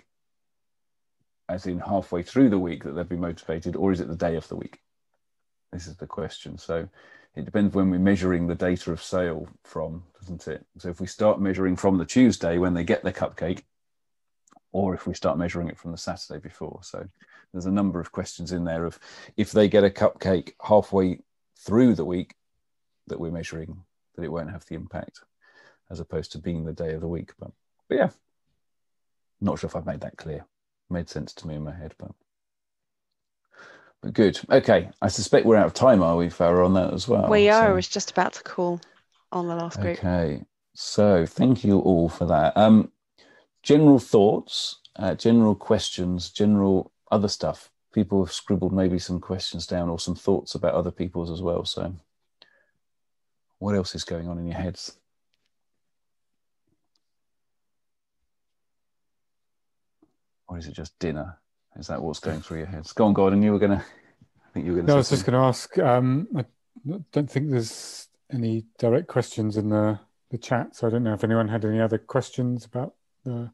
as in halfway through the week, that they'll be motivated, or is it the day of the week? This is the question. So it depends when we're measuring the data of sale from, doesn't it? So if we start measuring from the Tuesday when they get their cupcake, or if we start measuring it from the Saturday before. So there's a number of questions in there of if they get a cupcake halfway through the week that we're measuring, that it won't have the impact as opposed to being the day of the week. But, but yeah, not sure if I've made that clear. Made sense to me in my head, but, but good. Okay, I suspect we're out of time, are we, Farah, on that as well? We are. So, it's just about to call on the last group. Okay, so thank you all for that. Um, general thoughts, uh, general questions, general other stuff. People have scribbled maybe some questions down or some thoughts about other people's as well. So what else is going on in your heads? Or is it just dinner? Is that what's going through your heads? Go on, Gordon. You were going to. I think you were going to. No, I was just going to ask. Um, I don't think there's any direct questions in the the chat, so I don't know if anyone had any other questions about the. I'm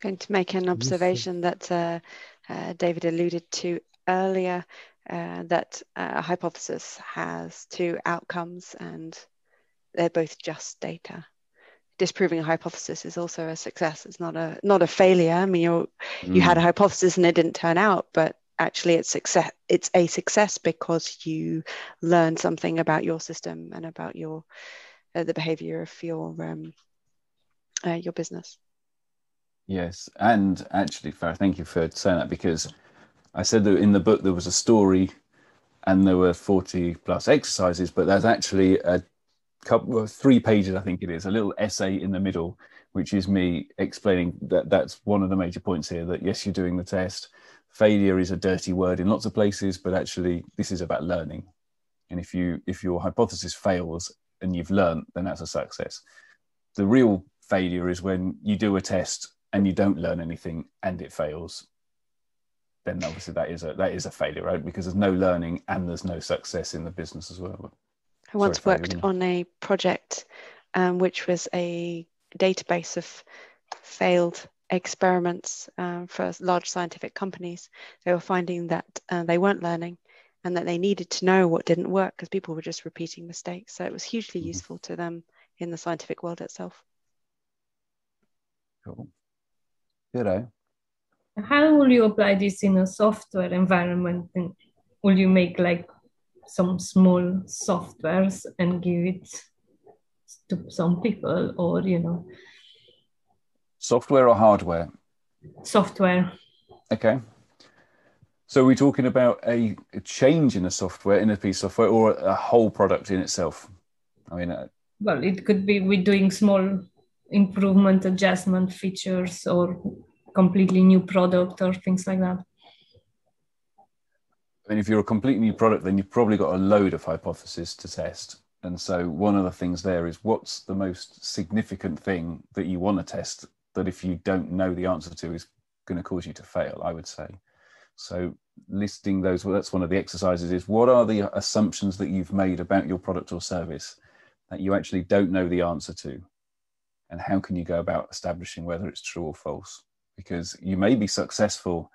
going to make an observation that uh, uh, David alluded to earlier. Uh, that a hypothesis has two outcomes, and they're both just data. Disproving a hypothesis is also a success. It's not a not a failure. I mean, you mm. you had a hypothesis and it didn't turn out, but actually, it's success. It's a success because you learned something about your system and about your uh, the behavior of your um, uh, your business. Yes, and actually, Farah, thank you for saying that, because I said that in the book there was a story, and there were forty plus exercises, but there's actually a couple, three pages, I think it is, a little essay in the middle, which is me explaining that that's one of the major points here, that yes, you're doing the test. Failure is a dirty word in lots of places, but actually this is about learning. And if you if your hypothesis fails and you've learned, then that's a success. The real failure is when you do a test and you don't learn anything and it fails. Then obviously that is a that is a failure, right? Because there's no learning and there's no success in the business as well. I once Sorry, worked on a project um, which was a database of failed experiments um, for large scientific companies. They were finding that uh, they weren't learning and that they needed to know what didn't work because people were just repeating mistakes. So it was hugely mm-hmm. useful to them in the scientific world itself. Cool. Good, eh? How will you apply this in a software environment? And will you make like some small softwares and give it to some people, or you know, software or hardware? Software. Okay. So we're talking about a, a change in a software, in a piece of software, or a whole product in itself. I mean, uh, well, it could be we're doing small improvement, adjustment, features, or completely new product, or things like that. I mean, if you're a completely new product, then you've probably got a load of hypotheses to test. And so one of the things there is, what's the most significant thing that you want to test that if you don't know the answer to is going to cause you to fail, I would say. So listing those, well, that's one of the exercises, is what are the assumptions that you've made about your product or service that you actually don't know the answer to? And how can you go about establishing whether it's true or false? Because you may be successful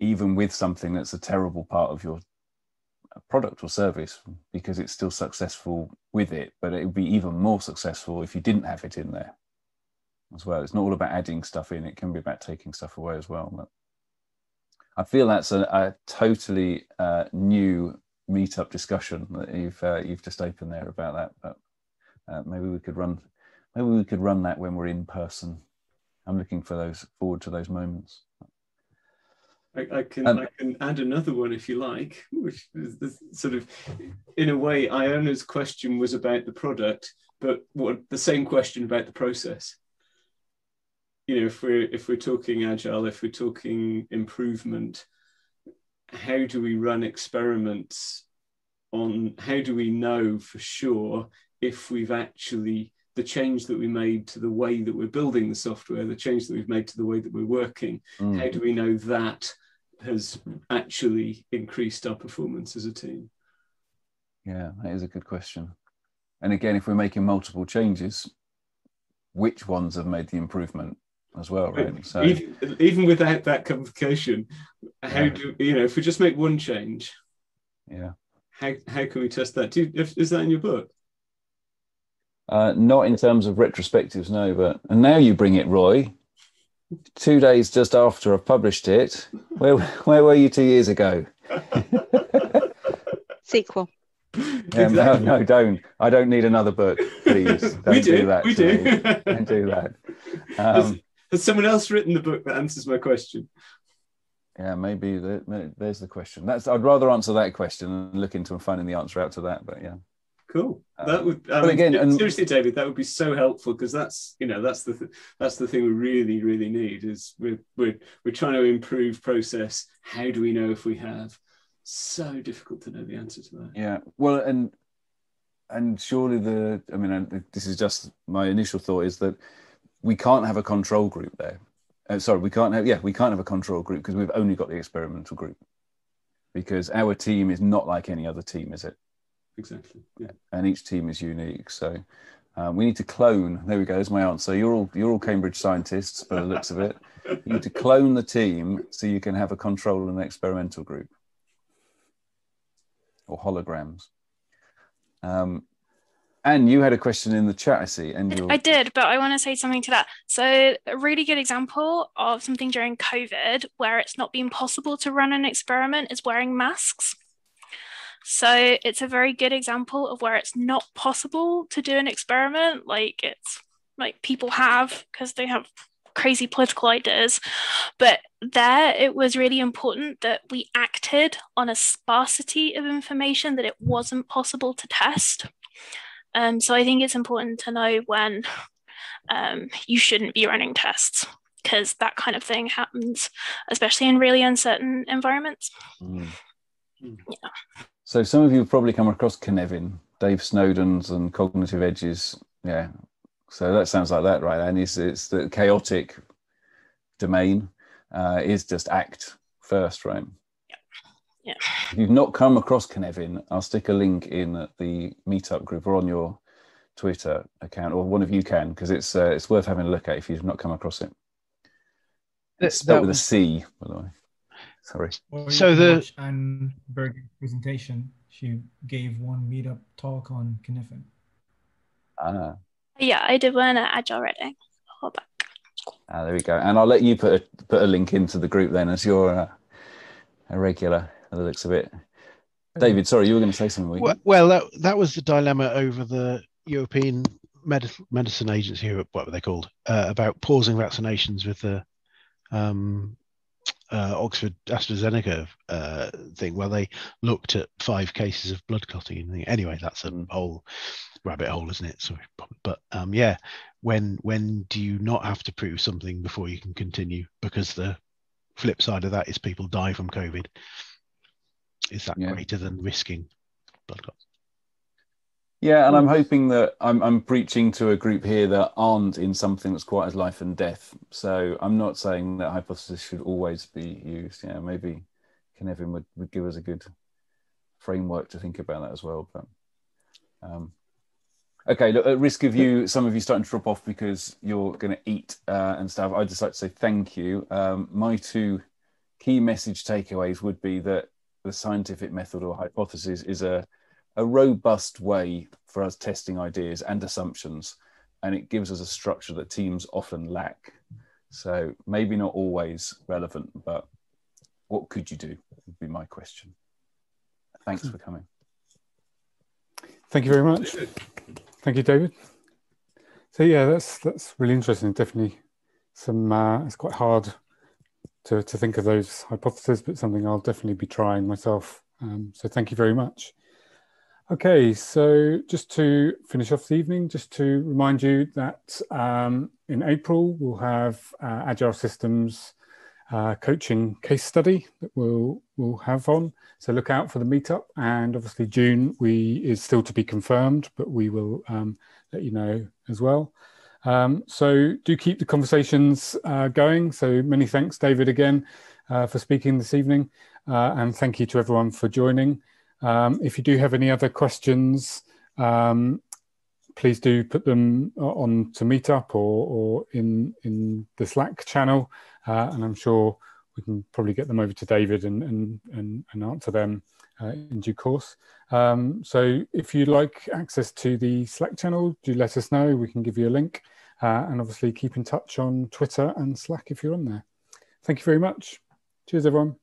even with something that's a terrible part of your product or service, because it's still successful with it, but it would be even more successful if you didn't have it in there as well. It's not all about adding stuff in, it can be about taking stuff away as well. But I feel that's a, a totally uh, new meetup discussion that you've, uh, you've just opened there about that, but uh, maybe we could run, maybe we could run that when we're in person. I'm looking for those, forward to those moments. I, I can um, I can add another one if you like, which is this sort of, in a way, Iona's question was about the product, but what the same question about the process. You know, if we're if we're talking agile, if we're talking improvement, how do we run experiments on? How do we know for sure if we've actually the change that we made to the way that we're building the software, the change that we've made to the way that we're working, mm. how do we know that has actually increased our performance as a team? Yeah, that is a good question. And again, if we're making multiple changes, which ones have made the improvement as well, right? So even, even without that complication, how yeah. do you know if we just make one change? Yeah. How how can we test that? Do you, is that in your book? Uh, not in terms of retrospectives, no. But and now you bring it, Roy. Two days just after I've published it. Where where were you two years ago? Sequel. Yeah, exactly. No, no, don't. I don't need another book, please. Don't we do, do that. We do. Don't do that. Um, has, has someone else written the book that answers my question? Yeah, maybe the, there's the question. That's. I'd rather answer that question and look into and finding the answer out to that. But yeah, cool. Um, that would. Um, but again, and, seriously, David, that would be so helpful because that's you know that's the th that's the thing we really really need is we're we're we're trying to improve process. How do we know if we have? So difficult to know the answer to that. Yeah, well, and and surely the I mean this is just my initial thought is that we can't have a control group there. Uh, sorry, we can't have yeah we can't have a control group because we've only got the experimental group, because our team is not like any other team, is it? Exactly. Yeah. And each team is unique, so um, we need to clone. There we go. There's my answer. You're all you're all Cambridge scientists by the looks of it. You need to clone the team so you can have a control and an experimental group. Or holograms. Um, and you had a question in the chat, I see. And you're... I did, but I want to say something to that. So a really good example of something during COVID where it's not been possible to run an experiment is wearing masks. So it's a very good example of where it's not possible to do an experiment. Like it's like people have, because they have crazy political ideas, but there it was really important that we acted on a sparsity of information that it wasn't possible to test. Um, so I think it's important to know when um, you shouldn't be running tests, because that kind of thing happens, especially in really uncertain environments. Mm. Mm. Yeah. So some of you have probably come across Cynefin, Dave Snowden's and Cognitive Edges. Yeah. So that sounds like that, right? And it's, it's the chaotic domain. Uh, is just act first, right? Yeah. Yeah. If you've not come across Cynefin, I'll stick a link in the meetup group or on your Twitter account, or one of you can, because it's uh, it's worth having a look at if you've not come across it. It's spelled with a C, by the way. Sorry. So the Anberger presentation, she gave one meetup talk on Cynefin. Ah. Yeah, I did one at Agile Reading. Hold back. Ah, there we go, and I'll let you put a, put a link into the group then, as you're a, a regular. That looks a bit. David, sorry, you were going to say something. Well, well, that that was the dilemma over the European Medi Medicine Agency, what were they called, uh, about pausing vaccinations with the um, uh, Oxford AstraZeneca uh, thing, where they looked at five cases of blood clotting. Anyway, that's a whole rabbit hole, isn't it? Sorry, but um, yeah. When when do you not have to prove something before you can continue? Because the flip side of that is people die from COVID. Is that yeah. greater than risking blood clots? Yeah, and I'm hoping that I'm, I'm preaching to a group here that aren't in something that's quite as life and death. So I'm not saying that hypothesis should always be used. Yeah, maybe Cynefin would, would give us a good framework to think about that as well. But. Um, Okay, look, at risk of you, some of you starting to drop off because you're going to eat uh, and stuff, I'd just like to say thank you. Um, my two key message takeaways would be that the scientific method or hypothesis is a, a robust way for us testing ideas and assumptions, and it gives us a structure that teams often lack. So maybe not always relevant, but what could you do would be my question. Thanks for coming. Thank you very much. Thank you, David. So yeah, that's that's really interesting. Definitely, some uh, it's quite hard to to think of those hypotheses, but something I'll definitely be trying myself. Um, so thank you very much. Okay, so just to finish off the evening, just to remind you that um, in April we'll have uh, Agile Systems uh, coaching case study that we'll, we'll have on. So look out for the meetup, and obviously June we is still to be confirmed, but we will um, let you know as well. Um, so do keep the conversations uh, going. So many thanks, David, again uh, for speaking this evening, uh, and thank you to everyone for joining. Um, if you do have any other questions, um, please do put them on to Meetup or, or in, in the Slack channel, uh, and I'm sure we can probably get them over to David and, and, and, and answer them uh, in due course. Um, so if you'd like access to the Slack channel, do let us know, we can give you a link, uh, and obviously keep in touch on Twitter and Slack if you're on there. Thank you very much. Cheers, everyone.